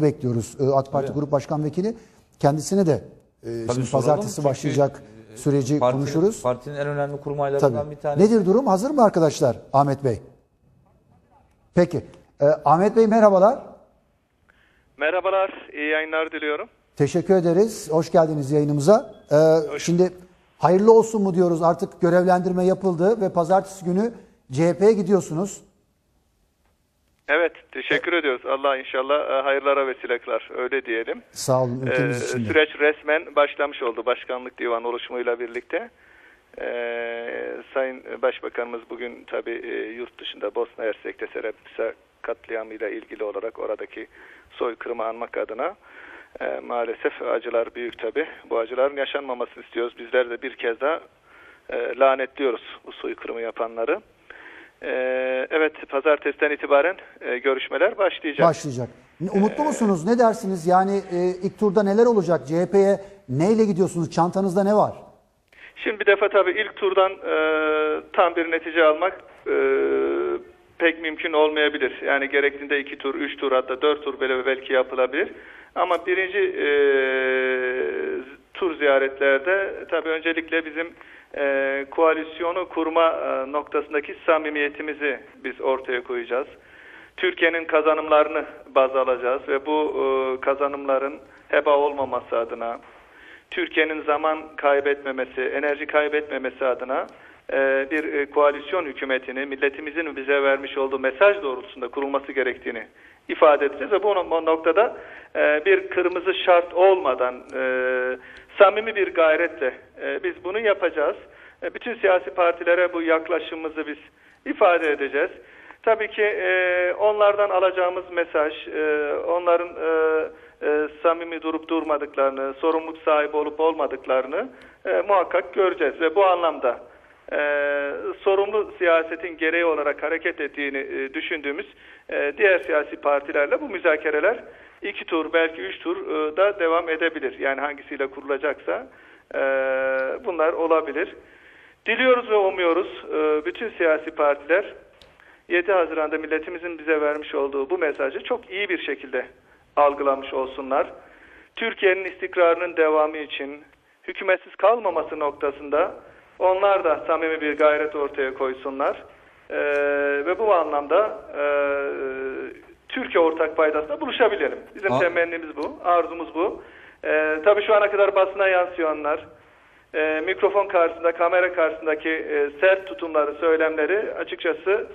Bekliyoruz AK Parti Grup Başkan Vekili. Kendisine de şimdi pazartesi başlayacak süreci konuşuruz. Partinin en önemli kurmaylarından bir tanesi. Nedir durum? Hazır mı arkadaşlar? Ahmet Bey. Peki. Ahmet Bey merhabalar. Merhabalar. İyi yayınlar diliyorum. Teşekkür ederiz. Hoş geldiniz yayınımıza. Şimdi hayırlı olsun mu diyoruz? Artık görevlendirme yapıldı ve pazartesi günü CHP'ye gidiyorsunuz. Evet, teşekkür ediyoruz. Allah inşallah hayırlara vesile kılar. Öyle diyelim. Sağ olun. Süreç resmen başlamış oldu. Başkanlık Divanı oluşumuyla birlikte. Sayın Başbakanımız bugün tabii yurt dışında Bosna, Ersek'te Srebrenica katliamıyla ilgili olarak oradaki soykırımı anmak adına maalesef acılar büyük tabii. Bu acıların yaşanmamasını istiyoruz. Bizler de bir kez daha lanetliyoruz bu soykırımı yapanları. Evet, pazartesiden itibaren görüşmeler başlayacak. Umutlu musunuz? Ne dersiniz? Yani ilk turda neler olacak? CHP'ye neyle gidiyorsunuz? Çantanızda ne var? Şimdi bir defa tabii ilk turdan tam bir netice almak pek mümkün olmayabilir. Yani gerektiğinde 2 tur, 3 tur hatta 4 tur bile belki yapılabilir. Ama birinci tur ziyaretlerde tabii öncelikle bizim koalisyonu kurma noktasındaki samimiyetimizi biz ortaya koyacağız. Türkiye'nin kazanımlarını baz alacağız ve bu kazanımların heba olmaması adına, Türkiye'nin zaman kaybetmemesi, enerji kaybetmemesi adına bir koalisyon hükümetini milletimizin bize vermiş olduğu mesaj doğrultusunda kurulması gerektiğini ifade edeceğiz ve bu noktada bir kırmızı şart olmadan samimi bir gayretle biz bunu yapacağız. Bütün siyasi partilere bu yaklaşımımızı biz ifade edeceğiz. Tabii ki onlardan alacağımız mesaj, onların samimi durup durmadıklarını, sorumluluk sahibi olup olmadıklarını muhakkak göreceğiz ve bu anlamda sorumlu siyasetin gereği olarak hareket ettiğini düşündüğümüz diğer siyasi partilerle bu müzakereler 2 tur belki 3 tur da devam edebilir. Yani hangisiyle kurulacaksa bunlar olabilir. Diliyoruz ve umuyoruz bütün siyasi partiler 7 Haziran'da milletimizin bize vermiş olduğu bu mesajı çok iyi bir şekilde algılamış olsunlar. Türkiye'nin istikrarının devamı için hükümetsiz kalmaması noktasında onlar da samimi bir gayret ortaya koysunlar ve bu anlamda Türkiye ortak paydasına buluşabilelim. Bizim temennimiz bu, arzumuz bu. Tabii şu ana kadar basına yansıyanlar, mikrofon karşısında, kamera karşısındaki sert tutumları, söylemleri açıkçası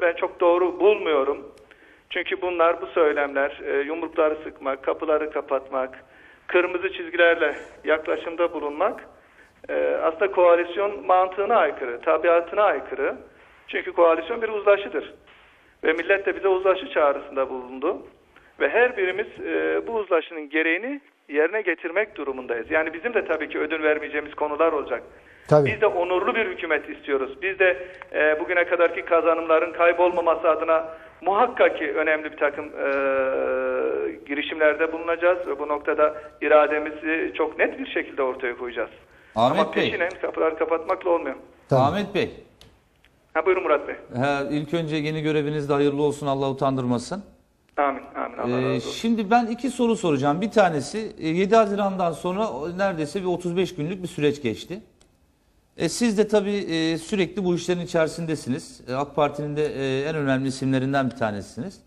ben çok doğru bulmuyorum. Çünkü bunlar, bu söylemler, yumrukları sıkmak, kapıları kapatmak, kırmızı çizgilerle yaklaşımda bulunmak aslında koalisyon mantığına aykırı, tabiatına aykırı. Çünkü koalisyon bir uzlaşıdır. Ve millet de bize uzlaşı çağrısında bulundu. Ve her birimiz bu uzlaşının gereğini yerine getirmek durumundayız. Yani bizim de tabii ki ödün vermeyeceğimiz konular olacak. Tabii. Biz de onurlu bir hükümet istiyoruz. Biz de bugüne kadarki kazanımların kaybolmaması adına muhakkak ki önemli bir takım girişimlerde bulunacağız. Ve bu noktada irademizi çok net bir şekilde ortaya koyacağız. Ahmet Ama peşinen kapılar kapatmakla olmuyor. Tamam. Ahmet Bey. Buyurun Murat Bey. İlk önce yeni görevinizde hayırlı olsun, Allah utandırmasın. Amin. Amin. Allah razı olsun. Şimdi ben 2 soru soracağım. Bir tanesi 7 Haziran'dan sonra neredeyse bir 35 günlük bir süreç geçti. Siz de tabii sürekli bu işlerin içerisindesiniz. AK Parti'nin de en önemli isimlerinden bir tanesiniz.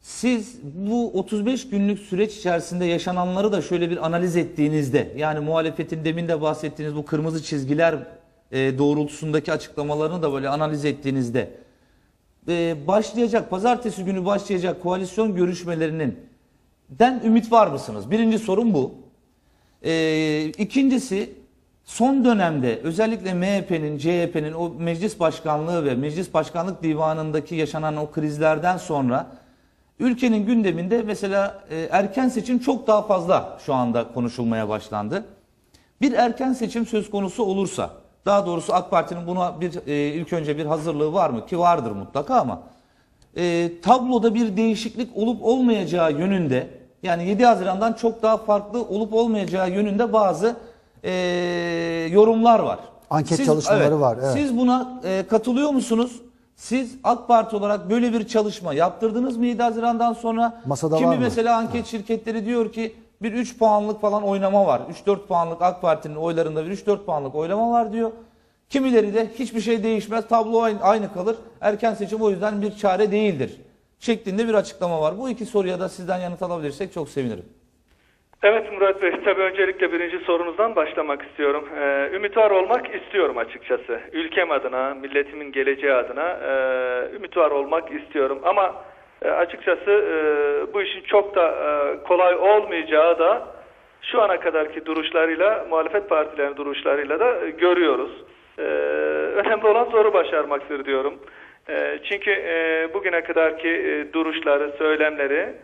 Siz bu 35 günlük süreç içerisinde yaşananları da şöyle bir analiz ettiğinizde, yani muhalefetin demin de bahsettiğiniz bu kırmızı çizgiler doğrultusundaki açıklamalarını da böyle analiz ettiğinizde başlayacak, pazartesi günü başlayacak koalisyon görüşmelerinden ümit var mısınız? Birinci sorum bu. İkincisi, son dönemde özellikle MHP'nin, CHP'nin o meclis başkanlığı ve meclis başkanlık divanındaki yaşanan o krizlerden sonra ülkenin gündeminde mesela erken seçim çok daha fazla şu anda konuşulmaya başlandı. Bir erken seçim söz konusu olursa, daha doğrusu AK Parti'nin buna ilk önce bir hazırlığı var mı? Ki vardır mutlaka, ama tabloda bir değişiklik olup olmayacağı yönünde, yani 7 Haziran'dan çok daha farklı olup olmayacağı yönünde bazı yorumlar var. Anket çalışmaları var. Evet. Siz buna katılıyor musunuz? Siz AK Parti olarak böyle bir çalışma yaptırdınız mı 7 Haziran'dan sonra? Masada kimi var mı? Mesela anket şirketleri diyor ki bir 3 puanlık falan oynama var. 3-4 puanlık AK Parti'nin oylarında bir 3-4 puanlık oylama var diyor. Kimileri de hiçbir şey değişmez, tablo aynı kalır, erken seçim o yüzden bir çare değildir şeklinde bir açıklama var. Bu iki soruya da sizden yanıt alabilirsek çok sevinirim. Evet Murat Bey, tabii öncelikle birinci sorunuzdan başlamak istiyorum. Ümit var olmak istiyorum açıkçası. Ülkem adına, milletimin geleceği adına ümit var olmak istiyorum. Ama açıkçası bu işin çok da kolay olmayacağı da şu ana kadarki duruşlarıyla, muhalefet partilerinin duruşlarıyla da görüyoruz. Önemli olan zoru başarmaktır diyorum. Çünkü bugüne kadarki duruşları, söylemleri,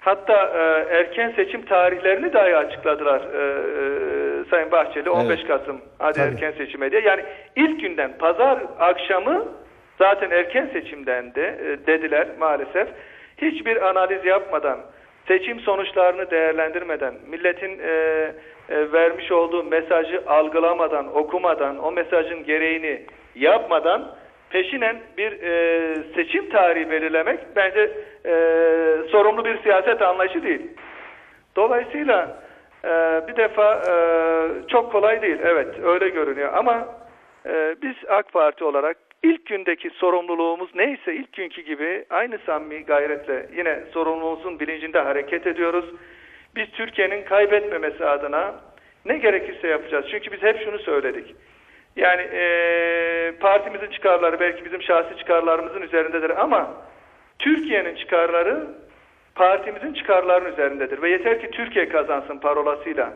hatta erken seçim tarihlerini dahi açıkladılar Sayın Bahçeli, 15 evet. Kasım hadi erken seçime diye. Yani ilk günden pazar akşamı zaten erken seçimden de dediler maalesef. Hiçbir analiz yapmadan, seçim sonuçlarını değerlendirmeden, milletin vermiş olduğu mesajı algılamadan, okumadan, o mesajın gereğini yapmadan peşinen bir seçim tarihi belirlemek bence sorumlu bir siyaset anlayışı değil. Dolayısıyla bir defa çok kolay değil. Evet öyle görünüyor ama biz AK Parti olarak ilk gündeki sorumluluğumuz neyse ilk günkü gibi aynı samimi gayretle yine sorumluluğumuzun bilincinde hareket ediyoruz. Biz Türkiye'nin kaybetmemesi adına ne gerekirse yapacağız. Çünkü biz hep şunu söyledik. Yani partimizin çıkarları belki bizim şahsi çıkarlarımızın üzerindedir ama Türkiye'nin çıkarları partimizin çıkarlarının üzerindedir. Ve yeter ki Türkiye kazansın parolasıyla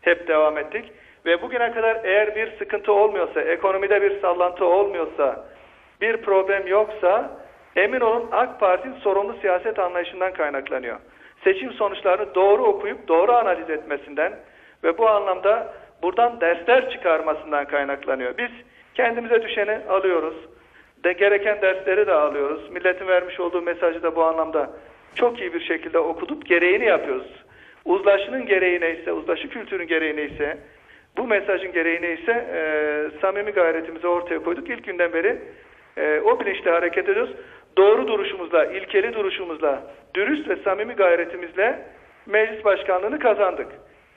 hep devam ettik. Ve bugüne kadar eğer bir sıkıntı olmuyorsa, ekonomide bir sallantı olmuyorsa, bir problem yoksa emin olun AK Parti'nin sorumlu siyaset anlayışından kaynaklanıyor. Seçim sonuçlarını doğru okuyup doğru analiz etmesinden ve bu anlamda buradan dersler çıkarmasından kaynaklanıyor. Biz kendimize düşeni alıyoruz. Gereken dersleri de alıyoruz. Milletin vermiş olduğu mesajı da bu anlamda çok iyi bir şekilde okutup gereğini yapıyoruz. Uzlaşının gereği neyse, uzlaşı kültürünün gereği neyse, bu mesajın gereği neyse samimi gayretimizi ortaya koyduk. İlk günden beri o bilinçle hareket ediyoruz. Doğru duruşumuzla, ilkeli duruşumuzla, dürüst ve samimi gayretimizle meclis başkanlığını kazandık.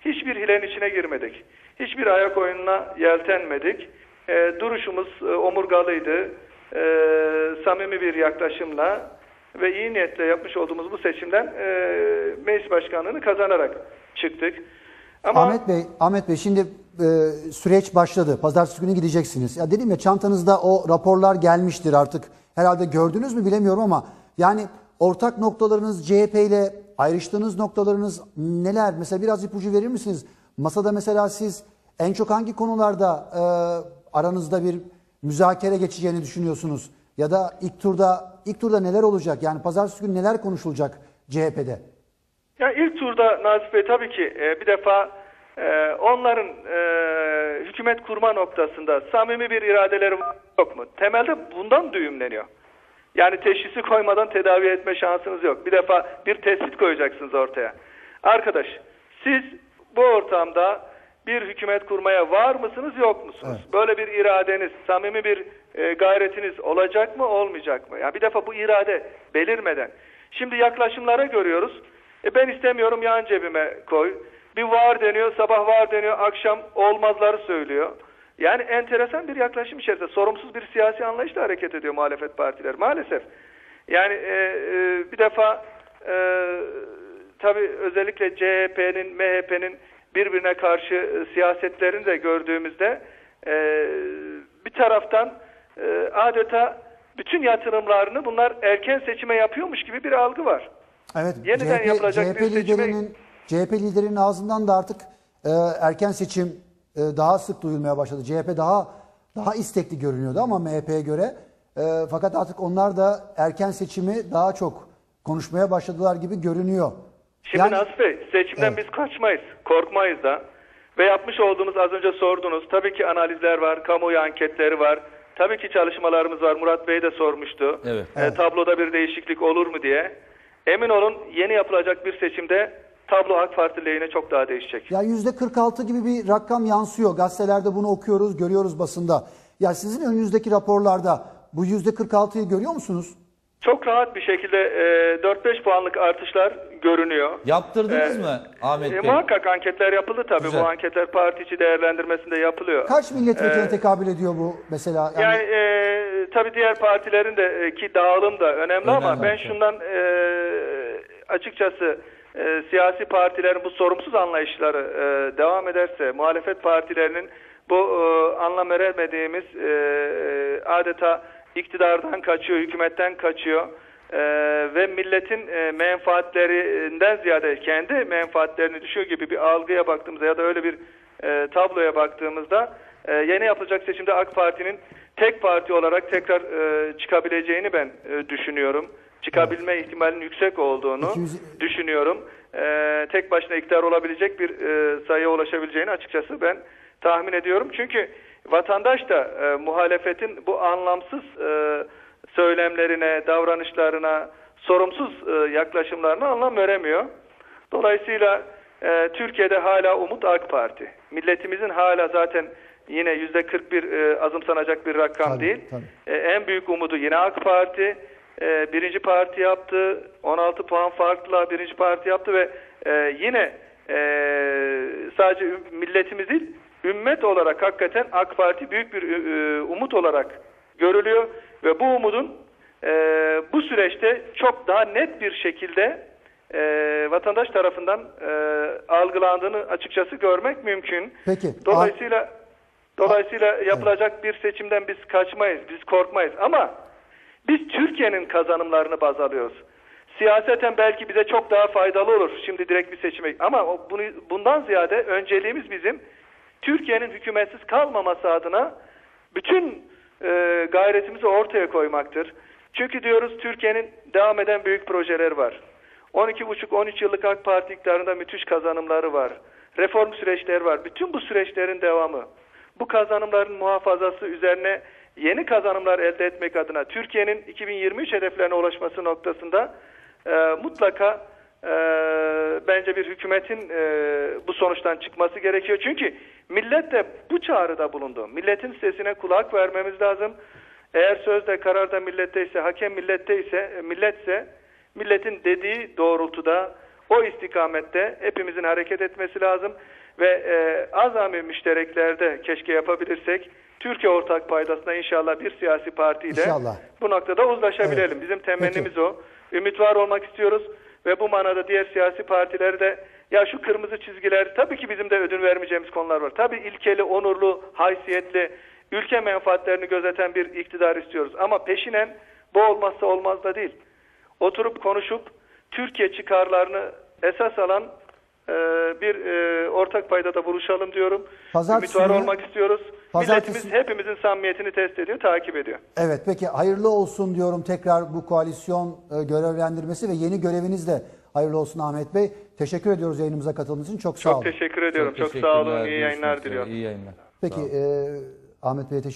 Hiçbir hilenin içine girmedik. Hiçbir ayak oyununa yeltenmedik. Duruşumuz omurgalıydı. Samimi bir yaklaşımla ve iyi niyetle yapmış olduğumuz bu seçimden meclis başkanlığını kazanarak çıktık. Ama... Ahmet Bey şimdi süreç başladı. Pazartesi günü gideceksiniz. Ya dedim ya çantanızda o raporlar gelmiştir artık. Herhalde gördünüz mü bilemiyorum ama yani ortak noktalarınız CHP ile ayrıştığınız noktalarınız neler? Mesela biraz ipucu verir misiniz? Masada mesela siz en çok hangi konularda aranızda bir müzakere geçeceğini düşünüyorsunuz? Ya da ilk turda neler olacak? Yani pazartesi günü neler konuşulacak CHP'de? Ya ilk turda Nazif Bey tabii ki bir defa onların hükümet kurma noktasında samimi bir iradeleri yok mu? Temelde bundan düğümleniyor. Yani teşhisi koymadan tedavi etme şansınız yok. Bir defa bir tespit koyacaksınız ortaya. Arkadaş siz bu ortamda bir hükümet kurmaya var mısınız yok musunuz? Evet. Böyle bir iradeniz, samimi bir gayretiniz olacak mı olmayacak mı? Yani bir defa bu irade belirmeden. Şimdi yaklaşımlara görüyoruz. Ben istemiyorum yan cebime koy. Bir var deniyor, sabah var deniyor, akşam olmazları söylüyor. Yani enteresan bir yaklaşım içerisinde sorumsuz bir siyasi anlayışla hareket ediyor muhalefet partiler maalesef. Yani bir defa tabii özellikle CHP'nin, MHP'nin birbirine karşı siyasetlerini de gördüğümüzde bir taraftan adeta bütün yatırımlarını bunlar erken seçime yapıyormuş gibi bir algı var. Evet, yeniden CHP liderinin ağzından da artık erken seçim daha sık duyulmaya başladı. CHP daha istekli görünüyordu ama MHP'ye göre. Fakat artık onlar da erken seçimi daha çok konuşmaya başladılar gibi görünüyor. Şimdi yani, Nazif Bey, seçimden evet. Biz kaçmayız, korkmayız da. Ve yapmış olduğumuz az önce sordunuz. Tabii ki analizler var, kamuoyu anketleri var. Tabii ki çalışmalarımız var. Murat Bey de sormuştu. Evet. Tabloda bir değişiklik olur mu diye. Emin olun yeni yapılacak bir seçimde tablo AK Parti lehine çok daha değişecek. Ya %46 gibi bir rakam yansıyor. Gazetelerde bunu okuyoruz, görüyoruz basında. Ya sizin önünüzdeki raporlarda bu %46'yı görüyor musunuz? Çok rahat bir şekilde 4-5 puanlık artışlar görünüyor. Yaptırdınız mı Ahmet Bey? Muhakkak anketler yapıldı tabii. Güzel. Bu anketler parti içi değerlendirmesinde yapılıyor. Kaç milletvekiline tekabül ediyor bu mesela? Yani tabii diğer partilerin de ki dağılım da önemli ama ben şundan açıkçası siyasi partilerin bu sorumsuz anlayışları devam ederse, muhalefet partilerinin bu anlam veremediğimiz adeta iktidardan kaçıyor, hükümetten kaçıyor ve milletin menfaatlerinden ziyade kendi menfaatlerini düşüyor gibi bir algıya baktığımızda ya da öyle bir tabloya baktığımızda yeni yapılacak seçimde AK Parti'nin tek parti olarak tekrar çıkabileceğini ben düşünüyorum. Çıkabilme ihtimalinin yüksek olduğunu düşünüyorum. Tek başına iktidar olabilecek bir sayıya ulaşabileceğini açıkçası ben tahmin ediyorum. Çünkü vatandaş da muhalefetin bu anlamsız söylemlerine, davranışlarına, sorumsuz yaklaşımlarına anlam veremiyor. Dolayısıyla Türkiye'de hala umut AK Parti. Milletimizin hala zaten yine %41 azımsanacak bir rakam tabii, değil. Tabii. En büyük umudu yine AK Parti. Birinci parti yaptı, 16 puan farkla birinci parti yaptı ve yine sadece milletimiz değil, ümmet olarak hakikaten AK Parti büyük bir umut olarak görülüyor ve bu umudun bu süreçte çok daha net bir şekilde vatandaş tarafından algılandığını açıkçası görmek mümkün. Peki. Dolayısıyla yapılacak bir seçimden biz kaçmayız, biz korkmayız ama biz Türkiye'nin kazanımlarını baz alıyoruz. Siyaseten belki bize çok daha faydalı olur şimdi direkt bir seçime. Ama bundan ziyade önceliğimiz bizim Türkiye'nin hükümetsiz kalmaması adına bütün gayretimizi ortaya koymaktır. Çünkü diyoruz Türkiye'nin devam eden büyük projeleri var. 12,5-13 yıllık AK Parti iktidarında müthiş kazanımları var. Reform süreçleri var. Bütün bu süreçlerin devamı, bu kazanımların muhafazası üzerine yeni kazanımlar elde etmek adına Türkiye'nin 2023 hedeflerine ulaşması noktasında mutlaka bence bir hükümetin bu sonuçtan çıkması gerekiyor. Çünkü millet de bu çağrıda bulundu. Milletin sesine kulak vermemiz lazım. Eğer sözde kararda milletteyse, hakem milletteyse, milletse milletin dediği doğrultuda o istikamette hepimizin hareket etmesi lazım. Ve azami müştereklerde keşke yapabilirsek Türkiye ortak paydasına inşallah bir siyasi partiyle inşallah bu noktada uzlaşabilelim. Evet. Bizim temennimiz o. Ümit var olmak istiyoruz ve bu manada diğer siyasi partileri de ya şu kırmızı çizgiler tabii ki bizim de ödün vermeyeceğimiz konular var. Tabii ilkeli, onurlu, haysiyetli, ülke menfaatlerini gözeten bir iktidar istiyoruz. Ama peşinen bu olmazsa olmaz da değil. Oturup konuşup Türkiye çıkarlarını esas alan bir ortak paydada buluşalım diyorum. Ümit var olmak istiyoruz. Milletimiz hepimizin samimiyetini test ediyor, takip ediyor. Evet, peki hayırlı olsun diyorum tekrar bu koalisyon görevlendirmesi ve yeni göreviniz de hayırlı olsun Ahmet Bey. Teşekkür ediyoruz yayınımıza katıldığınız için. Çok sağ olun. Çok teşekkür ediyorum. Çok sağ olun. İyi yayınlar diliyorum. İyi yayınlar. Peki Ahmet Bey'e teşekkür